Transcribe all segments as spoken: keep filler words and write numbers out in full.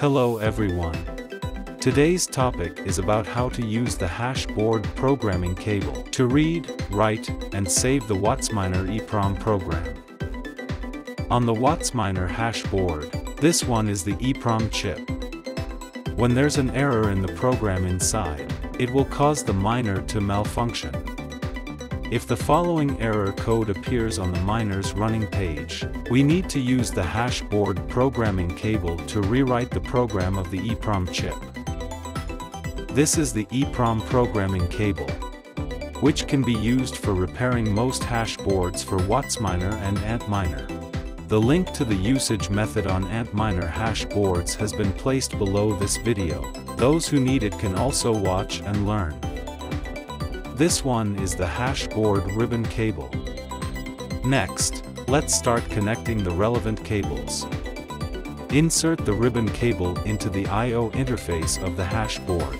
Hello everyone. Today's topic is about how to use the hashboard programming cable to read, write, and save the Whatsminer EEPROM program. On the Whatsminer hashboard, this one is the EEPROM chip. When there's an error in the program inside, it will cause the miner to malfunction. If the following error code appears on the miner's running page, we need to use the hashboard programming cable to rewrite the program of the EEPROM chip. This is the EEPROM programming cable, which can be used for repairing most hashboards for Whatsminer and Antminer. The link to the usage method on Antminer hashboards has been placed below this video. Those who need it can also watch and learn. This one is the hashboard ribbon cable. Next, let's start connecting the relevant cables. Insert the ribbon cable into the I O interface of the hashboard.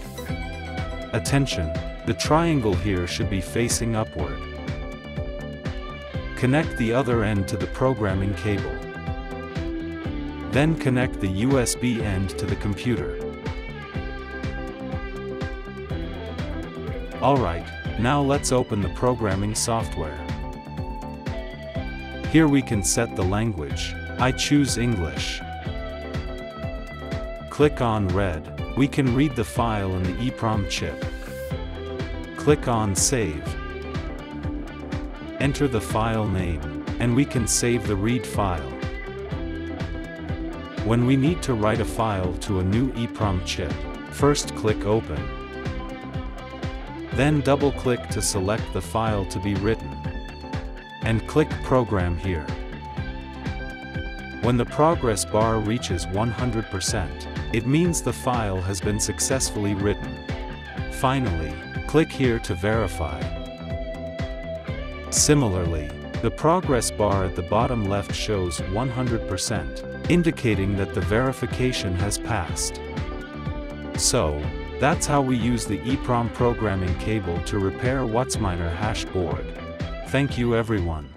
Attention, the triangle here should be facing upward. Connect the other end to the programming cable. Then connect the U S B end to the computer. Alright, now let's open the programming software. Here we can set the language. I choose English. Click on Read. We can read the file in the EEPROM chip. Click on Save. Enter the file name, and we can save the read file. When we need to write a file to a new EEPROM chip, first click Open. Then double-click to select the file to be written, and click Program here. When the progress bar reaches one hundred percent, it means the file has been successfully written. Finally, click here to verify. Similarly, the progress bar at the bottom left shows one hundred percent, indicating that the verification has passed. So, that's how we use the EEPROM programming cable to repair Whatsminer hashboard. Thank you everyone.